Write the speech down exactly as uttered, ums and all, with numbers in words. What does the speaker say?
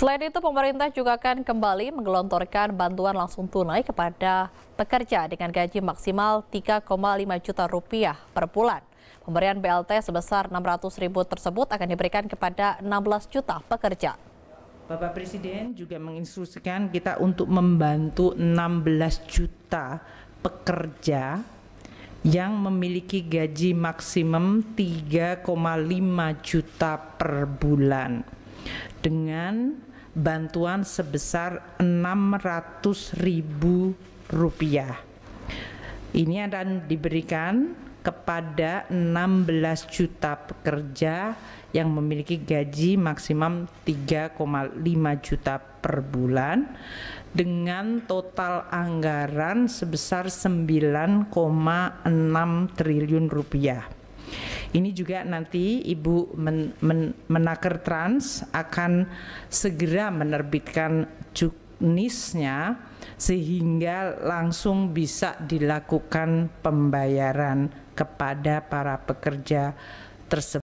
Selain itu, pemerintah juga akan kembali menggelontorkan bantuan langsung tunai kepada pekerja dengan gaji maksimal tiga koma lima juta rupiah per bulan. Pemberian B L T sebesar enam ratus ribu tersebut akan diberikan kepada enam belas juta pekerja. Bapak Presiden juga menginstruksikan kita untuk membantu enam belas juta pekerja yang memiliki gaji maksimum tiga koma lima juta per bulan, dengan bantuan sebesar enam ratus ribu rupiah. Ini akan diberikan kepada enam belas juta pekerja yang memiliki gaji maksimum tiga koma lima juta per bulan, dengan total anggaran sebesar sembilan koma enam triliun rupiah. Ini juga nanti Ibu Men Men Menaker Trans akan segera menerbitkan juknisnya sehingga langsung bisa dilakukan pembayaran kepada para pekerja tersebut.